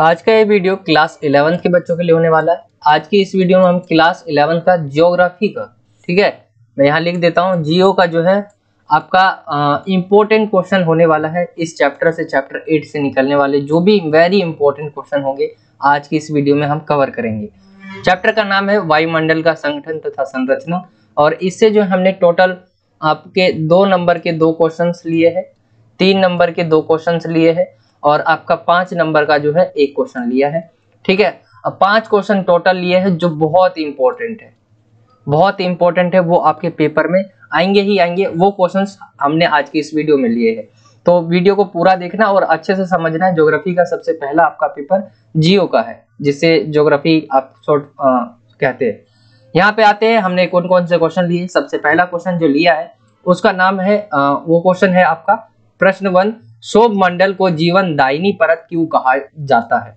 आज का ये वीडियो क्लास 11 के बच्चों के लिए होने वाला है। आज की इस वीडियो में हम क्लास 11 का ज्योग्राफी का, ठीक है, मैं यहाँ लिख देता हूँ जियो का जो है आपका इम्पोर्टेंट क्वेश्चन होने वाला है। इस चैप्टर से, चैप्टर 8 से निकलने वाले जो भी वेरी इंपॉर्टेंट क्वेश्चन होंगे आज की इस वीडियो में हम कवर करेंगे। चैप्टर का नाम है वायुमंडल का संगठन तथा संरचना, और इससे जो हमने टोटल आपके 2 नंबर के 2 क्वेश्चंस लिए हैं, 3 नंबर के 2 क्वेश्चंस लिए हैं, और आपका 5 नंबर का जो है 1 क्वेश्चन लिया है। ठीक है, अब 5 क्वेश्चन टोटल लिए हैं जो बहुत इंपॉर्टेंट है, बहुत इंपॉर्टेंट है, वो आपके पेपर में आएंगे ही आएंगे। वो क्वेश्चंस हमने आज की इस वीडियो में लिए हैं, तो वीडियो को पूरा देखना और अच्छे से समझना है। ज्योग्राफी का सबसे पहला आपका पेपर जियो का है, जिसे ज्योग्राफी आप शॉर्ट कहते हैं। यहाँ पे आते हैं हमने कौन कौन से क्वेश्चन लिए। सबसे पहला क्वेश्चन जो लिया है उसका नाम है वो क्वेश्चन है आपका प्रश्न 1, शोभ मंडल को जीवनदायिनी परत क्यों कहा जाता है।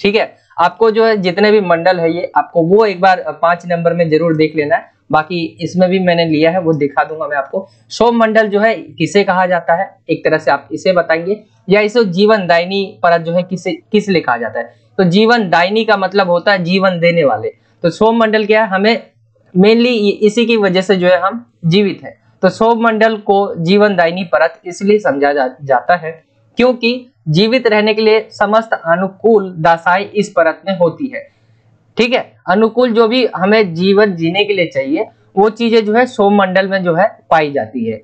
ठीक है, आपको जो है जितने भी मंडल है ये आपको वो एक बार 5 नंबर में जरूर देख लेना है, बाकी इसमें भी मैंने लिया है वो दिखा दूंगा मैं आपको। शोभ मंडल जो है किसे कहा जाता है, एक तरह से आप इसे बताएंगे, या इसे जीवनदायिनी परत जो है किसे किस लिए कहा जाता है। तो जीवनदायिनी का मतलब होता है जीवन देने वाले, तो शोभ मंडल क्या है, हमें मेनली इसी की वजह से जो है हम जीवित हैं। तो शोभ मंडल को जीवनदायिनी परत इसलिए समझा जाता है क्योंकि जीवित रहने के लिए समस्त अनुकूल दासाई इस परत में होती है। ठीक है, अनुकूल जो भी हमें जीवन जीने के लिए चाहिए वो चीजें जो है शोभ मंडल में जो है पाई जाती है।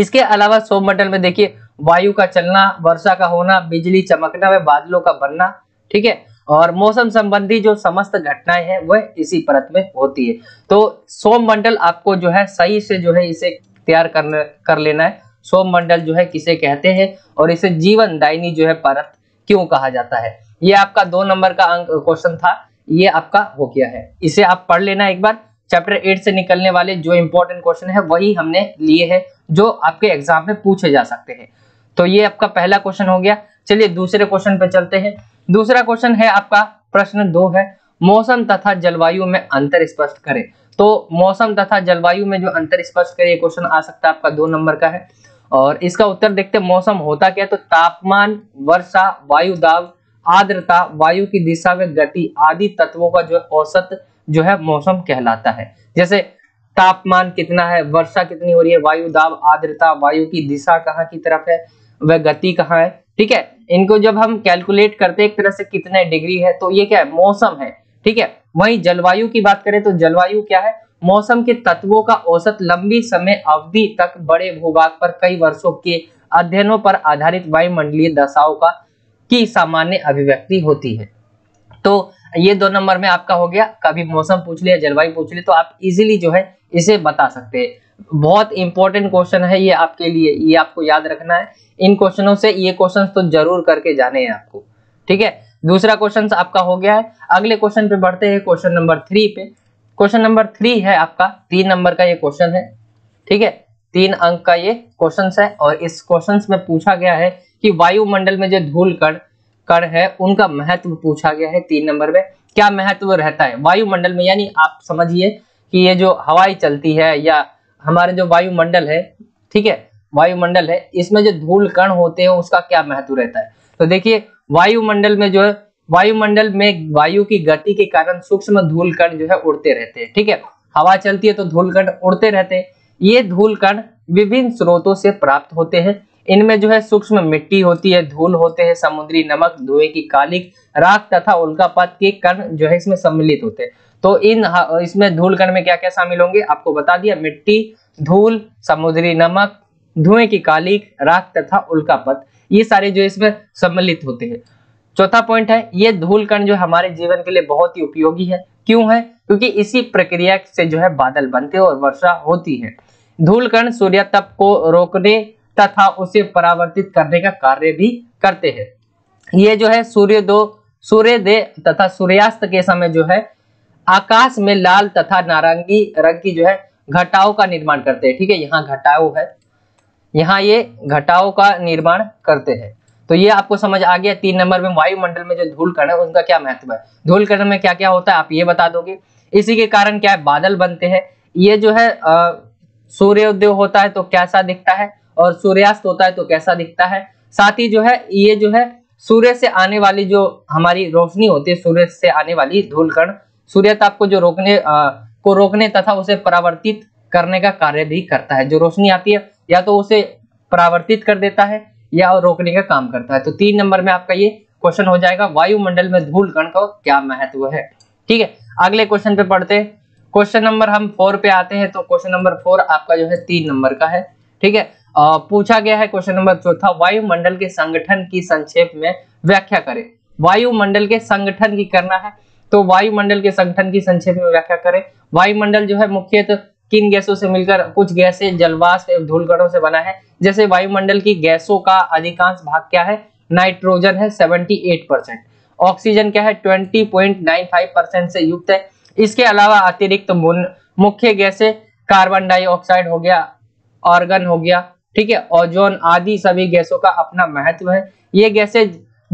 इसके अलावा शोभ मंडल में देखिए वायु का चलना, वर्षा का होना, बिजली चमकना व बादलों का बनना, ठीक है, और मौसम संबंधी जो समस्त घटनाएं हैं वह इसी परत में होती है। तो सोम मंडल आपको जो है सही से जो है इसे तैयार कर लेना है। सोम मंडल जो है किसे कहते हैं और इसे जीवनदायिनी जो है परत क्यों कहा जाता है। ये आपका 2 नंबर का अंक क्वेश्चन था, ये आपका हो गया है। इसे आप पढ़ लेना एक बार, चैप्टर 8 से निकलने वाले जो इम्पोर्टेंट क्वेश्चन है वही हमने लिए है जो आपके एग्जाम में पूछे जा सकते हैं। तो ये आपका पहला क्वेश्चन हो गया। चलिए दूसरे क्वेश्चन पे चलते हैं। दूसरा क्वेश्चन है आपका प्रश्न 2 है, मौसम तथा जलवायु में अंतर स्पष्ट करें। तो मौसम तथा जलवायु में जो अंतर स्पष्ट करें, ये क्वेश्चन आ सकता है आपका 2 नंबर का है, और इसका उत्तर देखते हैं। मौसम होता क्या है, तो तापमान, वर्षा, वायु दाब, आर्द्रता, वायु की दिशा व गति आदि तत्वों का जो औसत जो है मौसम कहलाता है। जैसे तापमान कितना है, वर्षा कितनी हो रही है, वायु दाब, आर्द्रता, वायु की दिशा कहाँ की तरफ है, वह गति कहाँ है, ठीक है, इनको जब हम कैलकुलेट करते हैं एक तरह से कितने डिग्री है, तो ये क्या है, मौसम है। ठीक है, वहीं जलवायु की बात करें तो जलवायु क्या है, मौसम के तत्वों का औसत लंबी समय अवधि तक बड़े भूभाग पर कई वर्षों के अध्ययनों पर आधारित वायुमंडलीय दशाओं का की सामान्य अभिव्यक्ति होती है। तो ये 2 नंबर में आपका हो गया। कभी मौसम पूछ लिया, जलवायु पूछ लिया, तो आप इजिली जो है इसे बता सकते हैं। बहुत इंपॉर्टेंट क्वेश्चन है ये आपके लिए, ये आपको याद रखना है। इन क्वेश्चनों से ये क्वेश्चंस तो जरूर करके जाने हैं आपको, ठीक है। दूसरा क्वेश्चन आपका हो गया है। अगले क्वेश्चन पे बढ़ते हैं, क्वेश्चन नंबर 3 पे। क्वेश्चन नंबर 3 है आपका 3 नंबर का ये क्वेश्चन है, ठीक है, 3 अंक का ये क्वेश्चन है, और इस क्वेश्चन में पूछा गया है कि वायुमंडल में जो धूल कण है उनका महत्व पूछा गया है। 3 नंबर में क्या महत्व रहता है वायुमंडल में, यानी आप समझिए कि ये जो हवाएं चलती है या हमारे जो वायुमंडल है, ठीक है, वायुमंडल है, इसमें जो धूल कण होते हैं उसका क्या महत्व रहता है। तो देखिए वायुमंडल में जो है, वायुमंडल में वायु की गति के कारण सूक्ष्म धूल कण जो है उड़ते रहते हैं। ठीक है, हवा चलती है तो धूल कण उड़ते रहते हैं। ये धूल कण विभिन्न स्रोतों से प्राप्त होते हैं। इनमें जो है सूक्ष्म मिट्टी होती है, धूल होते हैं, समुद्री नमक, धुएं की कालिक, राख तथा उल्कापात के कण जो है इसमें सम्मिलित होते हैं। तो इन इसमें धूल कण में क्या क्या शामिल होंगे आपको बता दिया, मिट्टी, धूल, समुद्री नमक, धुएं की कालिक, राख तथा उल्कापात, ये सारे जो इसमें सम्मिलित होते हैं। चौथा पॉइंट है, ये धूल कण जो हमारे जीवन के लिए बहुत ही उपयोगी है। क्यों है, क्योंकि इसी प्रक्रिया से जो है बादल बनते हैं और वर्षा होती है। धूल कण सूर्यातप को रोकने तथा उसे परावर्तित करने का कार्य भी करते हैं। ये जो है सूर्योदय तथा सूर्यास्त के समय जो है आकाश में लाल तथा नारंगी रंग की जो है घटाओं का निर्माण करते हैं। ठीक है, यहाँ घटाओं है, यहाँ ये घटाओं का निर्माण करते हैं। तो ये आपको समझ आ गया 3 नंबर में वायुमंडल में जो धूल कण है उनका क्या महत्व है, धूल कण में क्या क्या होता है आप ये बता दोगे। इसी के कारण क्या है, बादल बनते हैं। ये जो है सूर्योदय होता है तो कैसा दिखता है और सूर्यास्त होता है तो कैसा दिखता है। साथ ही जो है ये जो है सूर्य से आने वाली जो हमारी रोशनी होती है, सूर्य से आने वाली धूलकण सूर्य ताप को जो रोकने तथा उसे परावर्तित करने का कार्य भी करता है। जो रोशनी आती है या तो उसे परावर्तित कर देता है या रोकने का काम करता है। तो 3 नंबर में आपका ये क्वेश्चन हो जाएगा, वायुमंडल में धूलकण का क्या महत्व है। ठीक है, अगले क्वेश्चन पे पढ़ते हैं। क्वेश्चन नंबर हम 4 पे आते हैं। तो क्वेश्चन नंबर 4 आपका जो है 3 नंबर का है। ठीक है, पूछा गया है क्वेश्चन नंबर 4, वायुमंडल के संगठन की संक्षेप में व्याख्या करें। वायुमंडल के संगठन की करना है, तो वायुमंडल के संगठन की संक्षेप में व्याख्या करें। वायुमंडल जो है मुख्यतः किन गैसों से मिलकर, कुछ गैसें जलवाष्प एवं धूलकणों से बना है। जैसे वायुमंडल की गैसों का अधिकांश भाग क्या है, नाइट्रोजन है 78%, ऑक्सीजन क्या है 20.95% से युक्त है। इसके अलावा अतिरिक्त मुख्य गैसें कार्बन डाइऑक्साइड हो गया, आर्गन हो गया, ठीक है, ओजोन आदि। सभी गैसों का अपना महत्व है। ये गैसें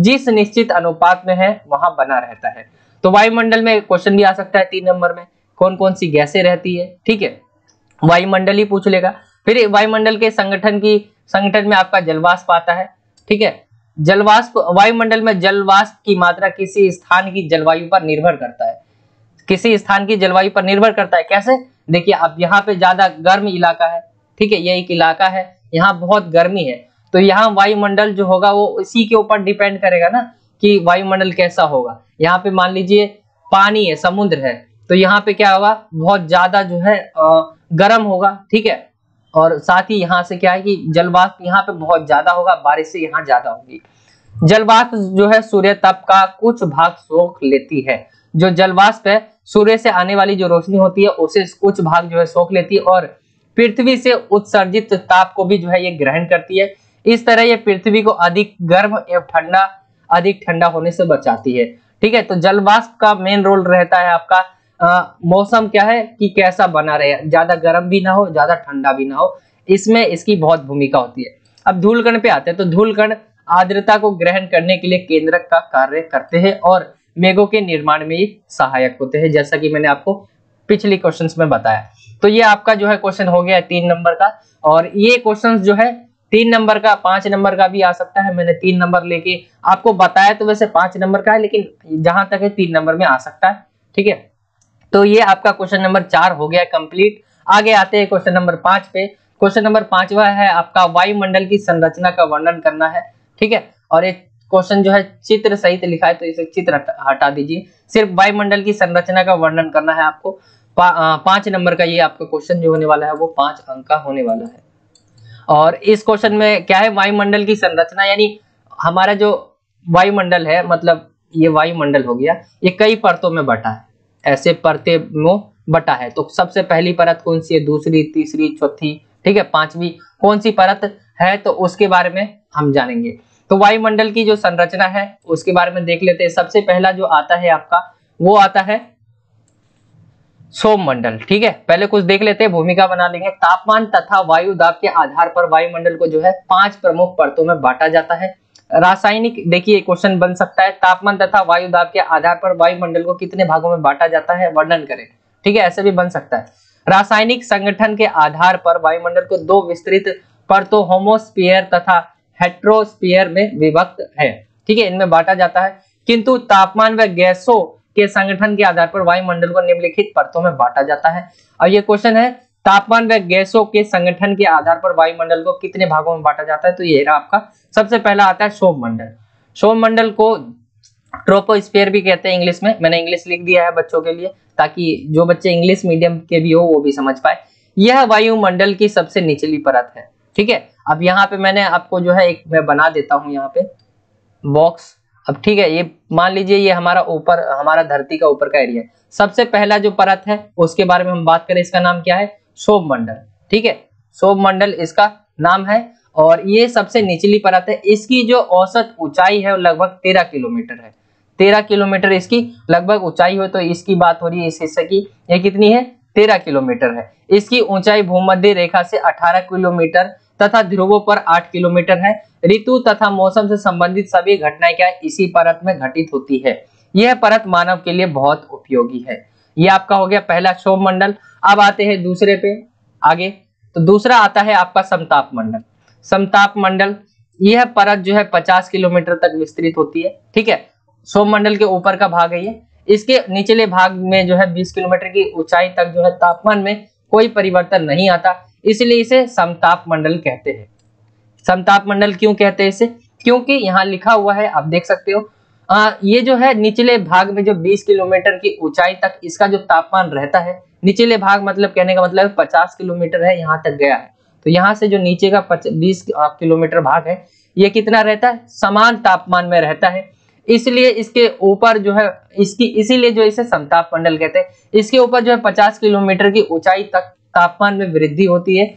जिस निश्चित अनुपात में है वहां बना रहता है। तो वायुमंडल में क्वेश्चन भी आ सकता है 3 नंबर में, कौन कौन सी गैसें रहती है। ठीक है, वायुमंडल ही पूछ लेगा। फिर वायुमंडल के संगठन में आपका जलवाष्प आता है। ठीक है, जलवाष्प, वायुमंडल में जलवाष्प की मात्रा किसी स्थान की जलवायु पर निर्भर करता है। किसी स्थान की जलवायु पर निर्भर करता है, कैसे? देखिए, अब यहाँ पे ज्यादा गर्म इलाका है। ठीक है, ये एक इलाका है, यहाँ बहुत गर्मी है, तो यहाँ वायुमंडल जो होगा वो इसी के ऊपर डिपेंड करेगा ना कि वायुमंडल कैसा होगा। यहाँ पे मान लीजिए पानी है, समुद्र है, तो यहाँ पे क्या होगा, बहुत ज्यादा जो है गर्म होगा। ठीक है, और साथ ही यहाँ से क्या है कि जलवाष्प यहाँ पे बहुत ज्यादा होगा, बारिश से यहाँ ज्यादा होगी। जलवाष्प जो है सूर्य ताप का कुछ भाग सोख लेती है। जो जलवाष्प है, सूर्य से आने वाली जो रोशनी होती है उसे कुछ भाग जो है सोख लेती है, और पृथ्वी से उत्सर्जित ताप को भी जो है ये ग्रहण करती है। इस तरह ये पृथ्वी को अधिक गर्म एवं अधिक ठंडा होने से बचाती है। ठीक है, तो जलवाष्प का मेन रोल रहता है आपका मौसम क्या है कि कैसा बना रहे, ज्यादा गर्म भी ना हो, ज्यादा ठंडा भी ना हो, इसमें इसकी बहुत भूमिका होती है। अब धूलकण पे आते हैं। तो धूलकण आर्द्रता को ग्रहण करने के लिए केंद्रक का कार्य करते हैं और मेघों के निर्माण में ये सहायक होते हैं, जैसा कि मैंने आपको पिछले क्वेश्चंस में बताया। तो ये आपका जो है क्वेश्चन हो गया 3 नंबर का, और ये क्वेश्चन जो है 3 नंबर का, 5 नंबर का भी आ सकता है। मैंने 3 नंबर लेके आपको बताया, तो वैसे 5 नंबर का है, लेकिन जहां तक है 3 नंबर में आ सकता है। ठीक है, तो ये आपका क्वेश्चन नंबर 4 हो गया कंप्लीट। आगे आते हैं क्वेश्चन नंबर 5 पे। क्वेश्चन नंबर 5वां है आपका, वायुमंडल की संरचना का वर्णन करना है। ठीक है, और ये क्वेश्चन जो है चित्र सहित लिखा है, तो इसे चित्र हटा दीजिए, सिर्फ वायुमंडल की संरचना का वर्णन करना है आपको। 5 नंबर का ये आपका क्वेश्चन जो होने वाला है वो 5 अंक का होने वाला है। और इस क्वेश्चन में क्या है, वायुमंडल की संरचना, यानी हमारा जो वायुमंडल है, मतलब ये वायुमंडल हो गया, ये कई परतों में बटा है, ऐसे परते में बटा है। तो सबसे पहली परत कौन सी है, दूसरी, तीसरी, चौथी, ठीक है, 5वीं कौन सी परत है, तो उसके बारे में हम जानेंगे। तो वायुमंडल की जो संरचना है उसके बारे में देख लेते हैं। सबसे पहला जो आता है आपका वो आता है सोममंडल। ठीक है, पहले कुछ देख लेते हैं, भूमिका बना लेंगे। तापमान तथा वायु दाब के आधार पर वायुमंडल को जो है 5 प्रमुख परतों में बांटा जाता है। रासायनिक, देखिए क्वेश्चन बन सकता है, तापमान तथा वायु दाब के आधार पर वायुमंडल को कितने भागों में बांटा जाता है, वर्णन करें। ठीक है, ऐसे भी बन सकता है। रासायनिक संगठन के आधार पर वायुमंडल को 2 विस्तृत परतों, होमोस्फीयर तथा हेट्रोस्फीयर में विभक्त है। ठीक है, इनमें बांटा जाता है, किंतु तापमान व गैसों के संगठन के आधार पर वायुमंडल को निम्नलिखित परतों में बांटा जाता है। और ये क्वेश्चन है, तापमान व गैसों के संगठन के आधार पर वायुमंडल को कितने भागों में बांटा जाता है, तो ये रहा आपका। सबसे पहला आता है सोममंडल। सोममंडल को ट्रोपोस्फीयर भी कहते हैं इंग्लिश में, मैंने इंग्लिश लिख दिया है बच्चों के लिए, ताकि जो बच्चे इंग्लिश मीडियम के भी हो वो भी समझ पाए। यह वायुमंडल की सबसे निचली परत है। ठीक है, अब यहाँ पे मैंने आपको जो है एक मैं बना देता हूँ यहाँ पे बॉक्स। अब ठीक है, ये मान लीजिए ये हमारा ऊपर, हमारा धरती का ऊपर का एरिया है। सबसे पहला जो परत है उसके बारे में हम बात करें, इसका नाम क्या है, सोममंडल। ठीक है, सोममंडल इसका नाम है, और ये सबसे निचली परत है। इसकी जो औसत ऊंचाई है लगभग 13 किलोमीटर है। 13 किलोमीटर इसकी लगभग ऊंचाई हो, तो इसकी बात हो रही है इस हिस्से की, ये कितनी है, 13 किलोमीटर है। इसकी ऊंचाई भूमध्य रेखा से 18 किलोमीटर तथा ध्रुवों पर 8 किलोमीटर है। ऋतु तथा मौसम से संबंधित सभी घटनाएं क्या इसी परत में घटित होती है। यह परत मानव के लिए बहुत उपयोगी है। ये आपका हो गया पहला सोममंडल। अब आते हैं दूसरे पे आगे। तो दूसरा आता है आपका समताप मंडल। समताप मंडल यह परत जो है 50 किलोमीटर तक विस्तृत होती है, ठीक है। सौरमंडल के ऊपर का भाग है ये, इसके निचले भाग में जो है 20 किलोमीटर की ऊंचाई तक जो है तापमान में कोई परिवर्तन नहीं आता, इसलिए इसे समताप मंडल कहते हैं। समताप मंडल क्यों कहते हैं इसे? क्योंकि यहाँ लिखा हुआ है, आप देख सकते हो, ये जो है निचले भाग में जो 20 किलोमीटर की ऊंचाई तक इसका जो तापमान रहता है, निचले भाग मतलब कहने का मतलब 50 किलोमीटर है, यहाँ तक गया है, तो यहाँ से जो नीचे का 20 किलोमीटर भाग है ये कितना रहता है? समान तापमान में रहता है, इसलिए इसके ऊपर जो है इसीलिए जो इसे समताप मंडल कहते हैं। इसके ऊपर जो है 50 किलोमीटर की ऊंचाई तक तापमान में वृद्धि होती है।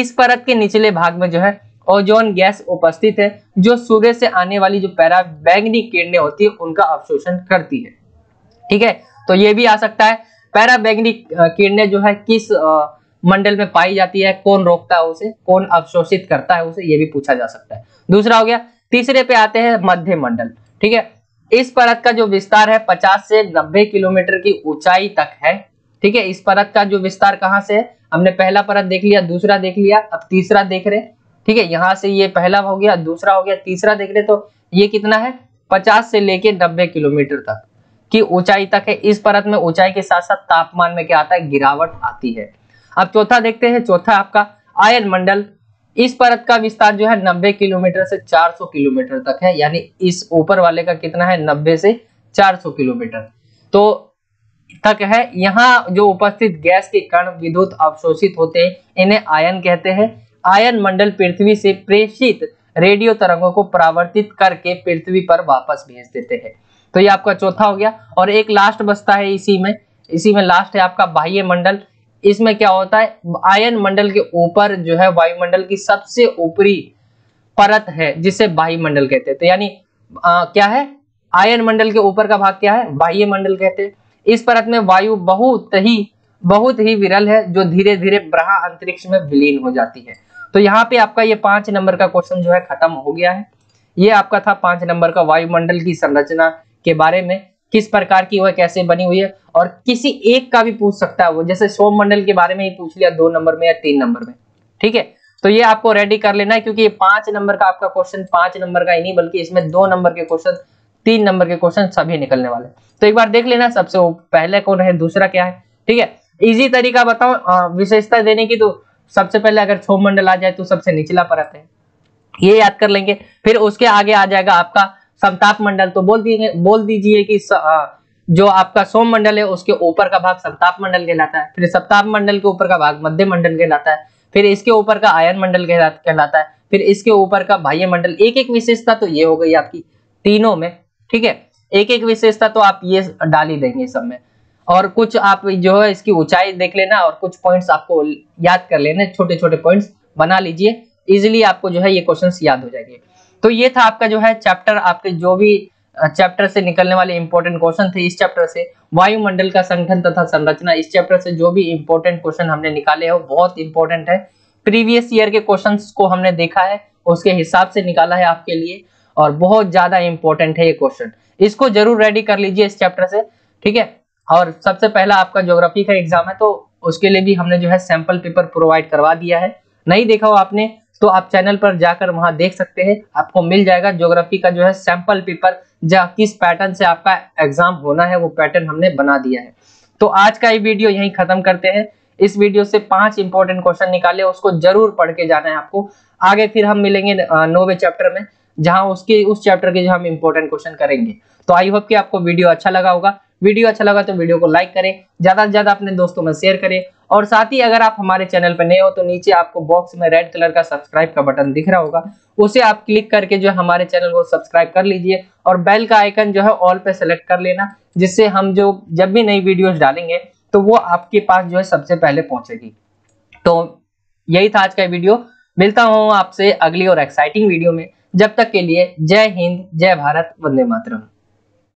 इस परत के निचले भाग में जो है ओजोन गैस उपस्थित है, जो सूर्य से आने वाली जो पराबैंगनी किरणें होती है उनका अवशोषण करती है, ठीक है। तो ये भी आ सकता है, पराबैंगनी किरणें जो है किस मंडल में पाई जाती है, कौन रोकता है उसे, कौन अवशोषित करता है उसे, ये भी पूछा जा सकता है। दूसरा हो गया, तीसरे पे आते हैं मध्य मंडल, ठीक है। इस परत का जो विस्तार है 50 से 90 किलोमीटर की ऊंचाई तक है, ठीक है। इस परत का जो विस्तार कहाँ से है, हमने पहला परत देख लिया, दूसरा देख लिया, अब तीसरा देख रहे, ठीक है। यहाँ से ये पहला हो गया, दूसरा हो गया, तीसरा देख रहे, तो ये कितना है 50 से लेके 90 किलोमीटर तक की ऊंचाई तक है। इस परत में ऊंचाई के साथ साथ तापमान में क्या आता है? गिरावट आती है। अब चौथा देखते हैं, चौथा आपका आयन मंडल। इस परत का विस्तार जो है 90 किलोमीटर से 400 किलोमीटर तक है, यानी इस ऊपर वाले का कितना है 90 से 400 किलोमीटर तो तक है। यहाँ जो उपस्थित गैस के कण विद्युत अवशोषित होते हैं, इन्हें आयन कहते हैं। आयन मंडल पृथ्वी से प्रेषित रेडियो तरंगों को परावर्तित करके पृथ्वी पर वापस भेज देते हैं। तो ये आपका चौथा हो गया, और एक लास्ट बचता है इसी में लास्ट है आपका बाह्य मंडल। इसमें क्या होता है, आयन मंडल के ऊपर जो है वायुमंडल की सबसे ऊपरी परत है जिसे बाह्यमंडल कहते हैं। तो यानी क्या है, आयन मंडल के ऊपर का भाग क्या है, बाह्यमंडल कहते हैं। इस परत में वायु बहुत ही विरल है, जो धीरे धीरे ब्रहा अंतरिक्ष में विलीन हो जाती है। तो यहाँ पे आपका ये 5 नंबर का क्वेश्चन जो है खत्म हो गया है। ये आपका था 5 नंबर का, वायुमंडल की संरचना के बारे में, किस प्रकार की वह कैसे बनी हुई है, और किसी एक का भी पूछ सकता है वो, जैसे सौरमंडल के बारे में ही पूछ लिया 2 नंबर में या 3 नंबर में, ठीक है। तो ये आपको रेडी कर लेना है, क्योंकि ये 5 नंबर का आपका क्वेश्चन, 5 नंबर का ही नहीं बल्कि इसमें 2 नंबर के क्वेश्चन, 3 नंबर के क्वेश्चन सभी निकलने वाले हैं। तो एक बार देख लेना सबसे पहले कौन है, दूसरा क्या है, ठीक है। इजी तरीका बताओ विशेषता देने की, तो सबसे पहले अगर सौरमंडल आ जाए तो सबसे निचला परत है, ये याद कर लेंगे। फिर उसके आगे आ जाएगा आपका समताप मंडल, तो बोल दीजिए कि जो आपका सौरमंडल है उसके ऊपर का भाग समताप मंडल कहलाता है। फिर समताप मंडल के ऊपर का भाग मध्य मंडल कहलाता है। फिर इसके ऊपर का आयन मंडल कहलाता है। फिर इसके ऊपर का बाह्य मंडल। एक विशेषता तो ये हो गई आपकी तीनों में, ठीक है। एक विशेषता तो आप ये डाल ही देंगे सब में, और कुछ आप जो है इसकी ऊंचाई देख लेना, और कुछ पॉइंट्स आपको याद कर लेना, छोटे छोटे पॉइंट्स बना लीजिए, इजिली आपको जो है ये क्वेश्चंस याद हो जाएंगे। तो ये था आपका जो है चैप्टर, आपके जो भी चैप्टर से निकलने वाले इंपॉर्टेंट क्वेश्चन थे इस चैप्टर से, वायुमंडल का संगठन तथा संरचना, इस चैप्टर से जो भी इंपॉर्टेंट क्वेश्चन हमने निकाले हो बहुत इंपॉर्टेंट है। प्रीवियस ईयर के क्वेश्चन को हमने देखा है, उसके हिसाब से निकाला है आपके लिए, और बहुत ज्यादा इंपॉर्टेंट है ये क्वेश्चन, इसको जरूर रेडी कर लीजिए इस चैप्टर से, ठीक है। और सबसे पहला आपका ज्योग्राफी का एग्जाम है, तो उसके लिए भी हमने जो है सैंपल पेपर प्रोवाइड करवा दिया है। नहीं देखा हो आपने तो आप चैनल पर जाकर वहां देख सकते हैं, आपको मिल जाएगा ज्योग्राफी का जो है सैंपल पेपर, जहाँ किस पैटर्न से आपका एग्जाम होना है वो पैटर्न हमने बना दिया है। तो आज का ये वीडियो यहीं खत्म करते हैं। इस वीडियो से 5 इंपॉर्टेंट क्वेश्चन निकाले, उसको जरूर पढ़ के जाना है आपको। आगे फिर हम मिलेंगे 9वें चैप्टर में, जहाँ उस चैप्टर के जो हम इंपॉर्टेंट क्वेश्चन करेंगे। तो आई होप कि आपको वीडियो अच्छा लगा होगा। वीडियो अच्छा लगा तो वीडियो को लाइक करें, ज्यादा से ज्यादा अपने दोस्तों में शेयर करें, और साथ ही अगर आप हमारे चैनल पर नए हो तो नीचे आपको बॉक्स में रेड कलर का सब्सक्राइब का बटन दिख रहा होगा, उसे आप क्लिक करके जो हमारे चैनल को सब्सक्राइब कर लीजिए, और बेल का आइकन जो है ऑल पे सेलेक्ट कर लेना, जिससे हम जो जब भी नई वीडियोस डालेंगे तो वो आपके पास जो है सबसे पहले पहुंचेगी। तो यही था आज का वीडियो, मिलता हूँ आपसे अगली और एक्साइटिंग वीडियो में, जब तक के लिए जय हिंद, जय भारत, वंदे मातरम।